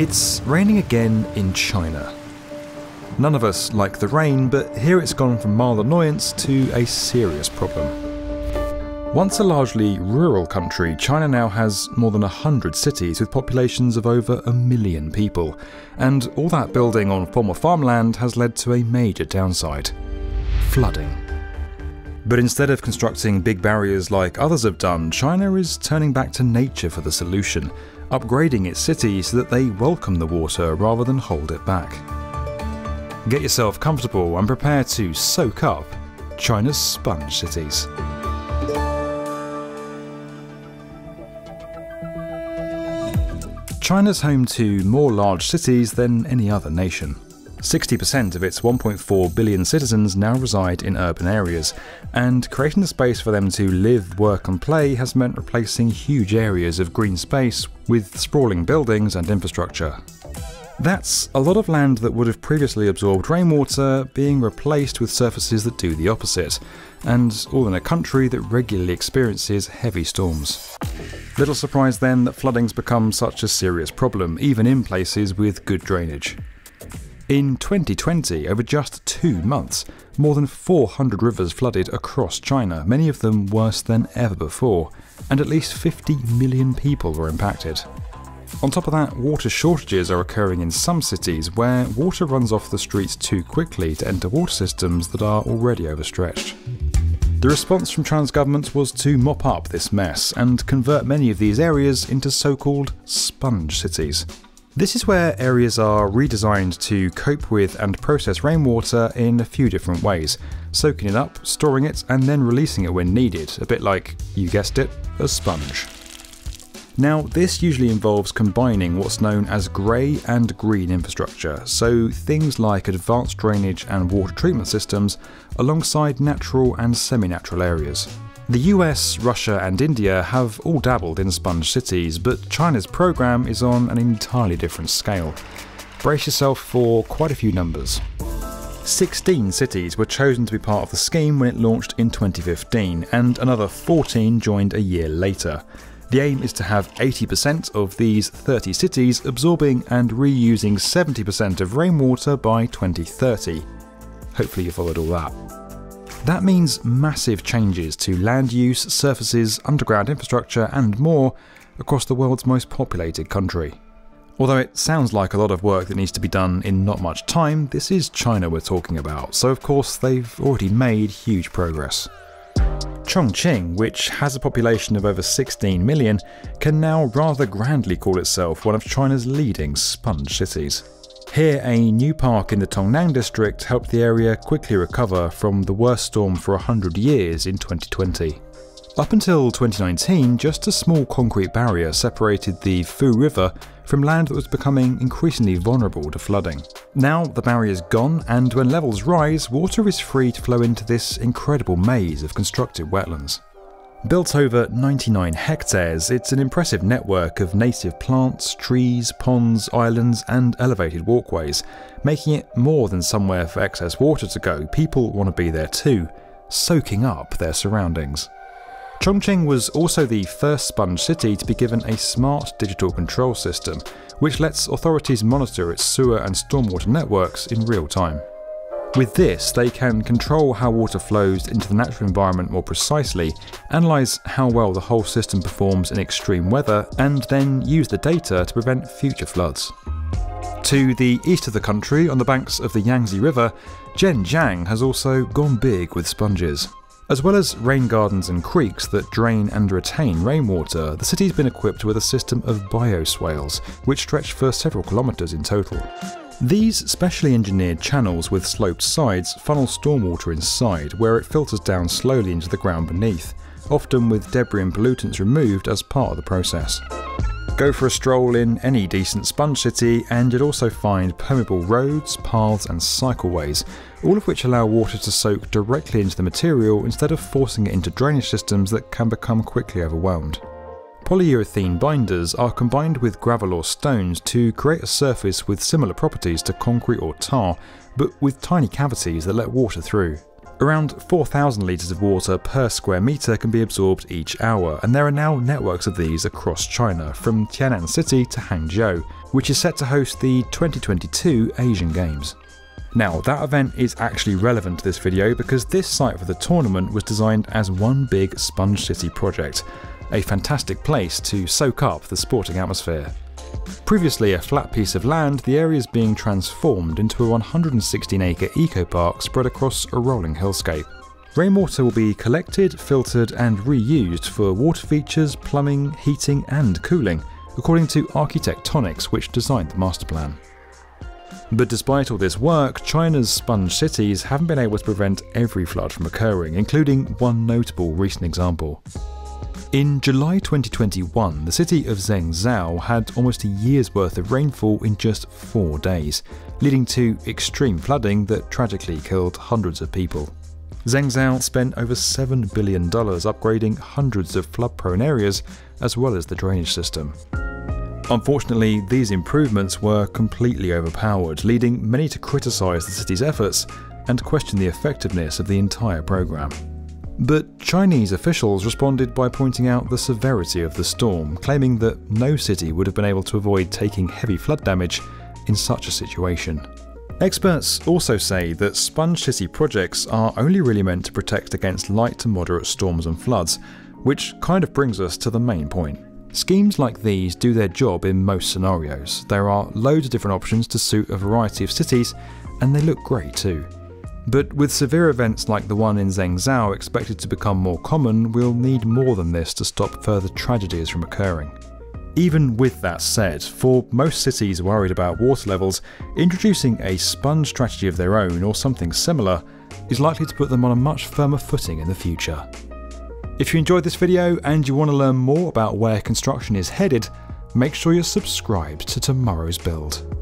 It's raining again in China. None of us like the rain, but here it's gone from mild annoyance to a serious problem. Once a largely rural country, China now has more than 100 cities with populations of over 1 million people, and all that building on former farmland has led to a major downside: flooding. But instead of constructing big barriers like others have done, China is turning back to nature for the solution, upgrading its cities so that they welcome the water rather than hold it back. Get yourself comfortable and prepare to soak up China's sponge cities. China's home to more large cities than any other nation. 60% of its 1.4 billion citizens now reside in urban areas, and creating the space for them to live, work and play has meant replacing huge areas of green space with sprawling buildings and infrastructure. That's a lot of land that would have previously absorbed rainwater being replaced with surfaces that do the opposite, and all in a country that regularly experiences heavy storms. Little surprise then that flooding's become such a serious problem, even in places with good drainage. In 2020, over just 2 months, more than 400 rivers flooded across China, many of them worse than ever before, and at least 50 million people were impacted. On top of that, water shortages are occurring in some cities where water runs off the streets too quickly to enter water systems that are already overstretched. The response from China's government was to mop up this mess and convert many of these areas into so-called sponge cities. This is where areas are redesigned to cope with and process rainwater in a few different ways, soaking it up, storing it, and then releasing it when needed, a bit like, you guessed it, a sponge. Now, this usually involves combining what's known as grey and green infrastructure, so things like advanced drainage and water treatment systems alongside natural and semi-natural areas. The US, Russia and India have all dabbled in sponge cities, but China's program is on an entirely different scale. Brace yourself for quite a few numbers. 16 cities were chosen to be part of the scheme when it launched in 2015, and another 14 joined a year later. The aim is to have 80% of these 30 cities absorbing and reusing 70% of rainwater by 2030. Hopefully you followed all that. That means massive changes to land use, surfaces, underground infrastructure and more across the world's most populated country. Although it sounds like a lot of work that needs to be done in not much time, this is China we're talking about, so of course they've already made huge progress. Chongqing, which has a population of over 16 million, can now rather grandly call itself one of China's leading sponge cities. Here, a new park in the Tongnan district helped the area quickly recover from the worst storm for 100 years in 2020. Up until 2019, just a small concrete barrier separated the Fu River from land that was becoming increasingly vulnerable to flooding. Now the barrier's gone, and when levels rise, water is free to flow into this incredible maze of constructed wetlands. Built over 99 hectares, it's an impressive network of native plants, trees, ponds, islands and elevated walkways, making it more than somewhere for excess water to go. People want to be there too, soaking up their surroundings. Chongqing was also the first sponge city to be given a smart digital control system, which lets authorities monitor its sewer and stormwater networks in real time. With this, they can control how water flows into the natural environment more precisely, analyse how well the whole system performs in extreme weather, and then use the data to prevent future floods. To the east of the country, on the banks of the Yangtze River, Zhenjiang has also gone big with sponges. As well as rain gardens and creeks that drain and retain rainwater, the city's been equipped with a system of bioswales, which stretch for several kilometres in total. These specially engineered channels with sloped sides funnel stormwater inside, where it filters down slowly into the ground beneath, often with debris and pollutants removed as part of the process. Go for a stroll in any decent sponge city and you'd also find permeable roads, paths and cycleways, all of which allow water to soak directly into the material instead of forcing it into drainage systems that can become quickly overwhelmed. Polyurethane binders are combined with gravel or stones to create a surface with similar properties to concrete or tar, but with tiny cavities that let water through. Around 4,000 litres of water per square metre can be absorbed each hour, and there are now networks of these across China, from Tianjin City to Hangzhou, which is set to host the 2022 Asian Games. Now, that event is actually relevant to this video because this site for the tournament was designed as one big Sponge City project, a fantastic place to soak up the sporting atmosphere. Previously a flat piece of land, the area is being transformed into a 116-acre eco-park spread across a rolling hillscape. Rainwater will be collected, filtered and reused for water features, plumbing, heating and cooling, according to Archi-Tectonics, which designed the master plan. But despite all this work, China's sponge cities haven't been able to prevent every flood from occurring, including one notable recent example. In July 2021, the city of Zhengzhou had almost a year's worth of rainfall in just 4 days, leading to extreme flooding that tragically killed hundreds of people. Zhengzhou spent over $7 billion upgrading hundreds of flood-prone areas as well as the drainage system. Unfortunately, these improvements were completely overpowered, leading many to criticise the city's efforts and question the effectiveness of the entire programme. But Chinese officials responded by pointing out the severity of the storm, claiming that no city would have been able to avoid taking heavy flood damage in such a situation. Experts also say that sponge city projects are only really meant to protect against light to moderate storms and floods, which kind of brings us to the main point. Schemes like these do their job in most scenarios. There are loads of different options to suit a variety of cities, and they look great too. But with severe events like the one in Zhengzhou expected to become more common, we'll need more than this to stop further tragedies from occurring. Even with that said, for most cities worried about water levels, introducing a sponge strategy of their own or something similar is likely to put them on a much firmer footing in the future. If you enjoyed this video and you want to learn more about where construction is headed, make sure you're subscribed to Tomorrow's Build.